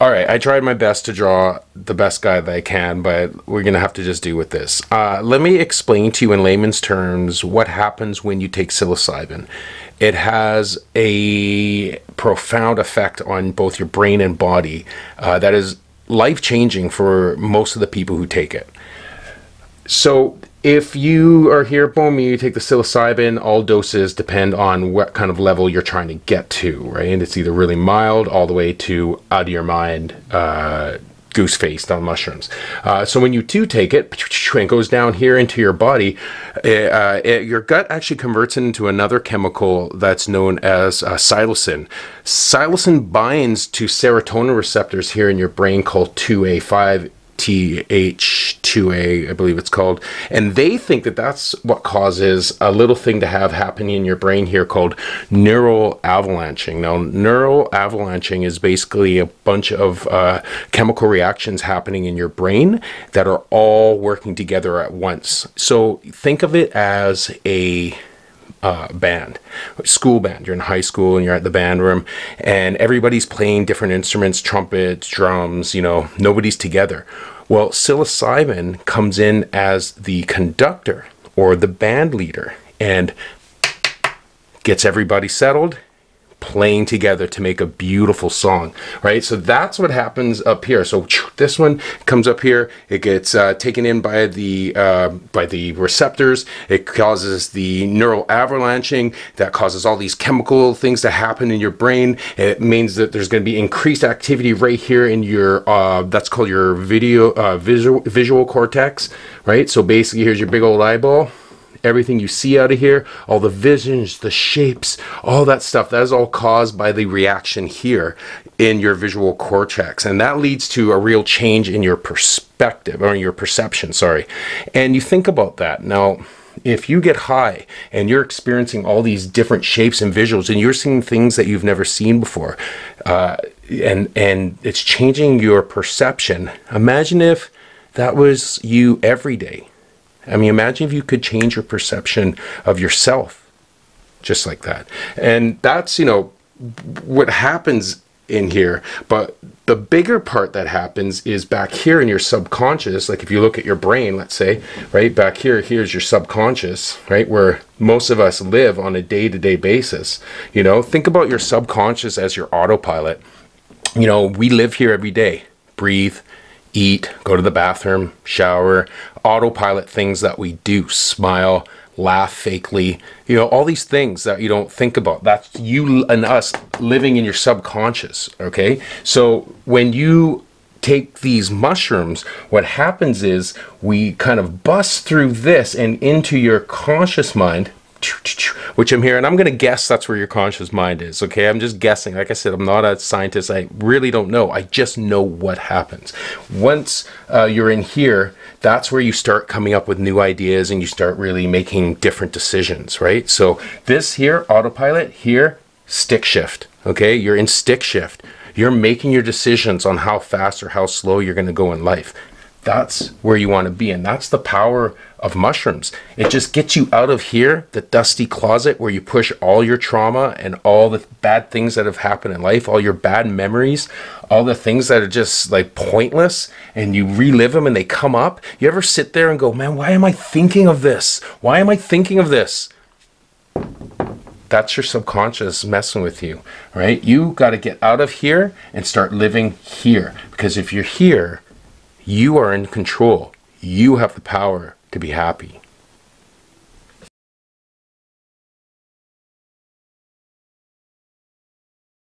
All right, I tried my best to draw the best guy that I can, but we're gonna have to just deal with this. Let me explain to you in layman's terms what happens when you take psilocybin. It has a profound effect on both your brain and body that is life-changing for most of the people who take it. So if you are here, boom, you take the psilocybin, all doses depend on what kind of level you're trying to get to, right? And it's either really mild all the way to out of your mind, goose-faced on mushrooms. So when you do take it, and it goes down here into your body, your gut actually converts it into another chemical that's known as psilocin. Psilocin binds to serotonin receptors here in your brain called 2A5TH2, I believe it's called, and they think that that's what causes a little thing to have happening in your brain here called neural avalanching. Now, neural avalanching is basically a bunch of chemical reactions happening in your brain that are all working together at once. So think of it as a band, school band. You're in high school and you're at the band room and everybody's playing different instruments, trumpets, drums, you know, nobody's together. Well, psilocybin comes in as the conductor or the band leader and gets everybody settled, playing together to make a beautiful song, right? So that's what happens up here. So this one comes up here, it gets taken in by the receptors, it causes the neural avalanching that causes all these chemical things to happen in your brain. It means that there's going to be increased activity right here in your that's called your visual cortex, right? So basically here's your big old eyeball. Everything you see out of here, all the visions, the shapes, all that stuff, that is all caused by the reaction here in your visual cortex. And that leads to a real change in your perspective, or your perception, sorry. And you think about that. Now, if you get high and you're experiencing all these different shapes and visuals and you're seeing things that you've never seen before, and it's changing your perception, imagine if that was you every day. I mean, imagine if you could change your perception of yourself just like that. And that's, you know, what happens in here. But the bigger part that happens is back here in your subconscious. Like if you look at your brain, let's say, right back here, here's your subconscious, right, where most of us live on a day-to-day basis. You know, think about your subconscious as your autopilot. You know, we live here every day, breathe, eat, go to the bathroom, shower, autopilot things that we do, smile, laugh fakely, you know, all these things that you don't think about. That's you and us living in your subconscious, okay? So when you take these mushrooms, what happens is we kind of bust through this and into your conscious mind, which I'm here, and I'm going to guess that's where your conscious mind is, okay? I'm just guessing. Like I said, I'm not a scientist. I really don't know. I just know what happens. Once you're in here, that's where you start coming up with new ideas and you start really making different decisions, right? So this here, autopilot, here, stick shift, okay? You're in stick shift. You're making your decisions on how fast or how slow you're going to go in life. That's where you want to be, and that's the power of mushrooms. It just gets you out of here, the dusty closet where you push all your trauma and all the bad things that have happened in life, all your bad memories, all the things that are just like pointless, and you relive them and they come up. You ever sit there and go, man, why am I thinking of this? Why am I thinking of this? That's your subconscious messing with you, right? You got to get out of here and start living here, because if you're here, you are in control. You have the power to be happy.